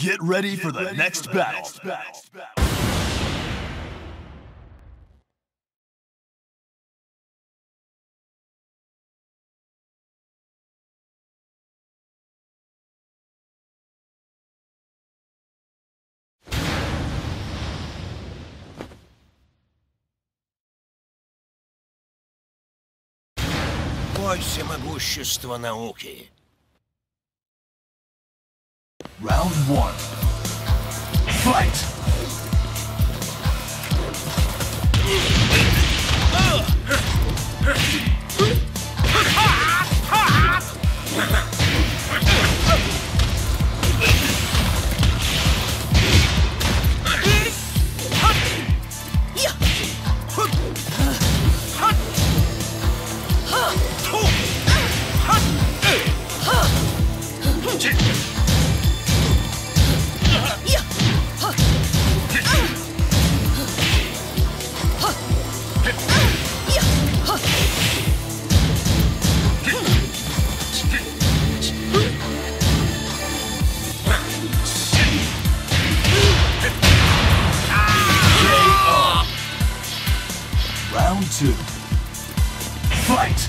Get ready for the next battle. Бойся могущества науки. Round one. Fight! Two. Fight!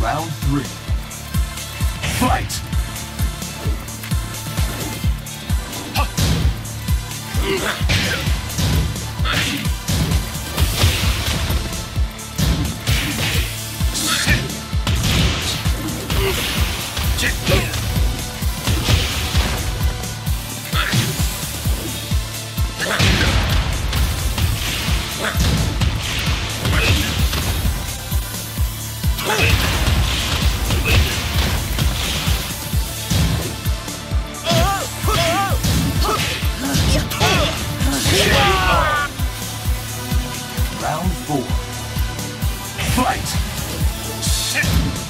Round three. Fight! Round four. Fight! Shit!